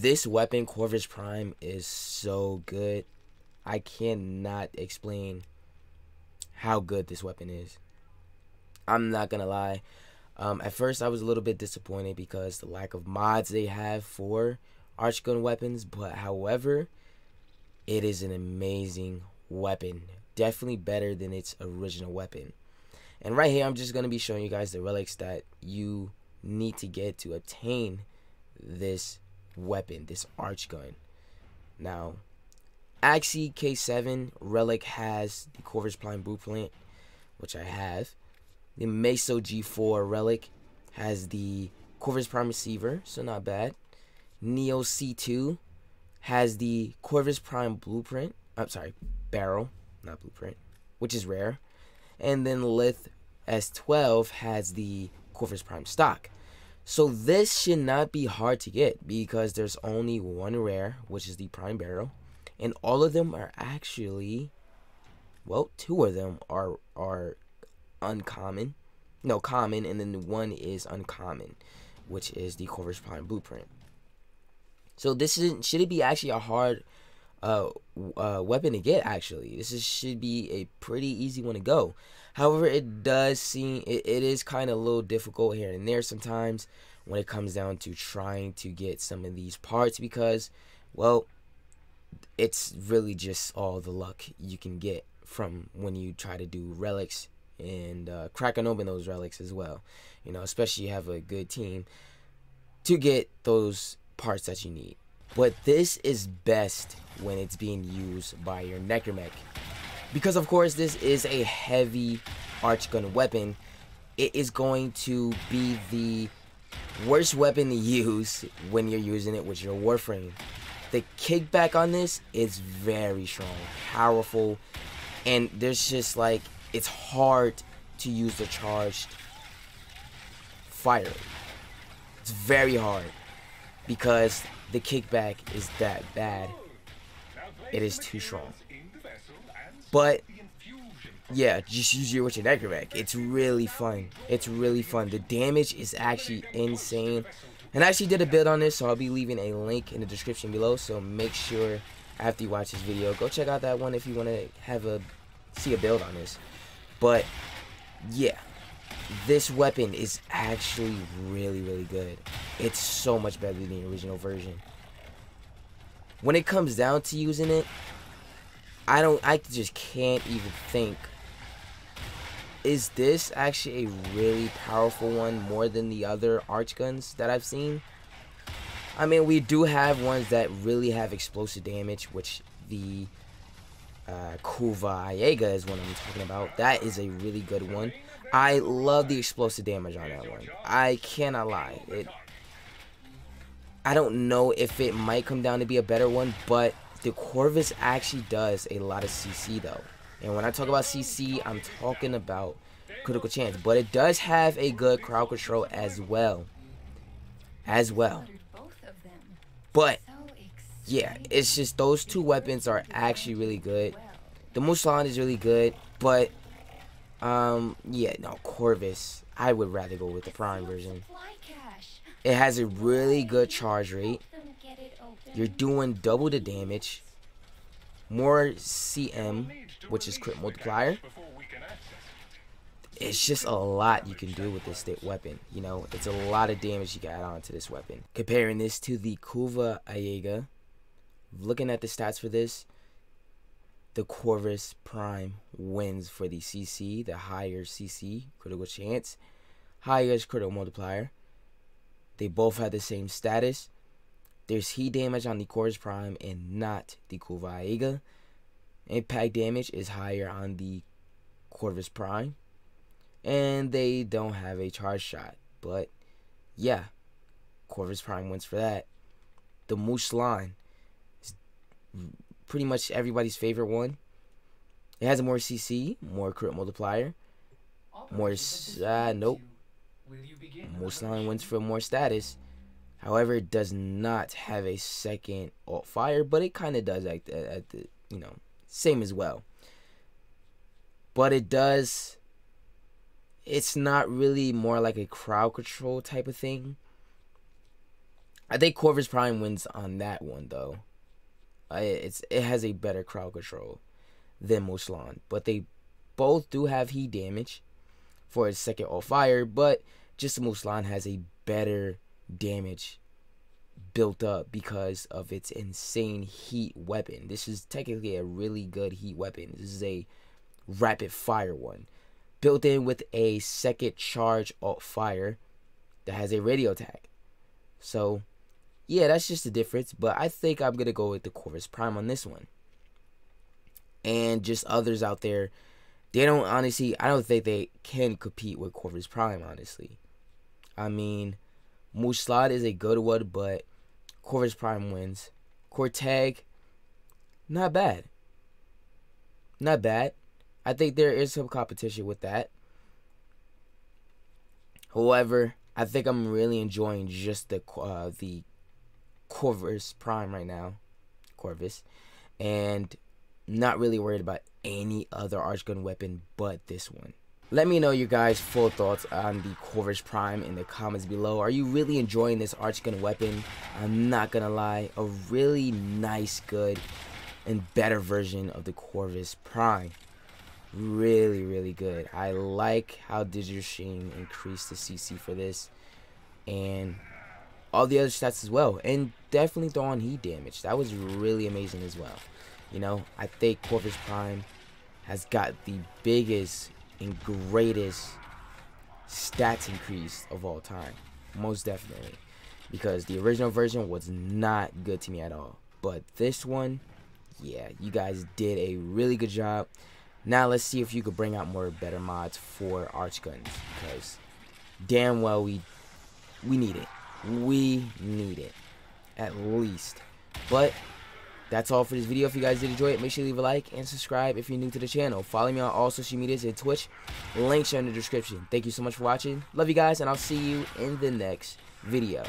This weapon, Corvas Prime, is so good. I cannot explain how good this weapon is. I'm not gonna lie. At first, I was a little bit disappointed because the lack of mods they have for Archgun weapons. But however, it is an amazing weapon. Definitely better than its original weapon. And right here, I'm just gonna be showing you guys the relics that you need to get to obtain this weapon, this Archgun. Now, Axie K7 Relic has the Corvus Prime Blueprint, which I have. The Meso G4 Relic has the Corvus Prime Receiver, so not bad. Neo C2 has the Corvus Prime Blueprint. I'm sorry, Barrel, not Blueprint, which is rare. And then Lith S12 has the Corvus Prime Stock. So this should not be hard to get because there's only one rare, which is the Prime Barrel. And all of them are actually, well, two of them are uncommon. No, common, and then the one is uncommon, which is the Corvus Prime Blueprint. So this isn't, should it be actually a hard weapon to get, actually. This is, should be a pretty easy one to go. However, it does seem, it is kind of a little difficult here and there sometimes when it comes down to trying to get some of these parts because, well, it's really just all the luck you can get from when you try to do relics and cracking open those relics as well, you know, especially you have a good team to get those parts that you need. But this is best when it's being used by your Necromech, because of course this is a heavy Archgun weapon. It is going to be the worst weapon to use when you're using it with your Warframe. The kickback on this is very strong, powerful, and there's just like, it's hard to use the charged fire. It's very hard because the kickback is that bad. It is too strong. But yeah, just use it with your Necromech. It's really fun. It's really fun. The damage is actually insane. And I actually did a build on this, so I'll be leaving a link in the description below. So make sure after you watch this video, go check out that one if you want to have a see a build on this. But yeah, this weapon is actually really, really good. It's so much better than the original version. When it comes down to using it, I just can't even think. Is this actually a really powerful one more than the other Archguns that I've seen? I mean, we do have ones that really have explosive damage, which the Kuva Ayega is what I'm talking about. That is a really good one. I love the explosive damage on that one. I cannot lie. I don't know if it might come down to be a better one, but the Corvus actually does a lot of CC though. And when I talk about CC, I'm talking about critical chance. But it does have a good crowd control as well. But, yeah, it's just those two weapons are actually really good. The Muslan is really good. But, yeah, no, Corvus, I would rather go with the Prime version. It has a really good charge rate. You're doing double the damage. More CM, which is crit multiplier. It's just a lot you can do with this weapon. You know, it's a lot of damage you can add on to this weapon. Comparing this to the Kuva Aega, looking at the stats for this, the Corvus Prime wins for the CC, the higher CC, critical chance, higher critical multiplier. They both have the same status. There's heat damage on the Corvus Prime and not the Kuva Aega. Impact damage is higher on the Corvus Prime. And they don't have a charge shot. But, yeah. Corvus Prime wins for that. The Muslan is pretty much everybody's favorite one. It has more CC, more crit multiplier. More, nope. Muslan wins for more status. However, it does not have a second alt fire, but it kind of does act at the, you know, same as well. But it does, it's not really more like a crowd control type of thing. I think Corvus Prime wins on that one though. It has a better crowd control than Muslan, but they both do have heat damage for his second all fire, but just Muslan has a better damage built up because of its insane heat weapon. This is technically a really good heat weapon. This is a rapid fire one, built in with a second charge alt fire that has a radio attack. So yeah, that's just the difference, but I think I'm gonna go with the Corvus Prime on this one. And just others out there, they don't, honestly, I don't think they can compete with Corvus Prime, honestly. I mean, Muslan is a good one, but Corvus Prime wins. Cortag, not bad. Not bad. I think there is some competition with that. However, I think I'm really enjoying just the Corvus Prime right now. Corvus. And not really worried about any other Archgun weapon but this one. Let me know your guys' full thoughts on the Corvus Prime in the comments below. Are you really enjoying this Archgun weapon? I'm not gonna lie, a really nice, good, and better version of the Corvus Prime. Really, really good. I like how Digital Sheen increased the CC for this and all the other stats as well. And definitely throw on heat damage. That was really amazing as well. You know, I think Corvus Prime has got the biggest and greatest stats increase of all time, most definitely, because the original version was not good to me at all, but this one, yeah, you guys did a really good job. Now let's see if you could bring out more better mods for Archguns, because damn well we need it. We need it, at least. But that's all for this video. If you guys did enjoy it, make sure you leave a like and subscribe if you're new to the channel. Follow me on all social medias and Twitch. Links are in the description. Thank you so much for watching. Love you guys, and I'll see you in the next video.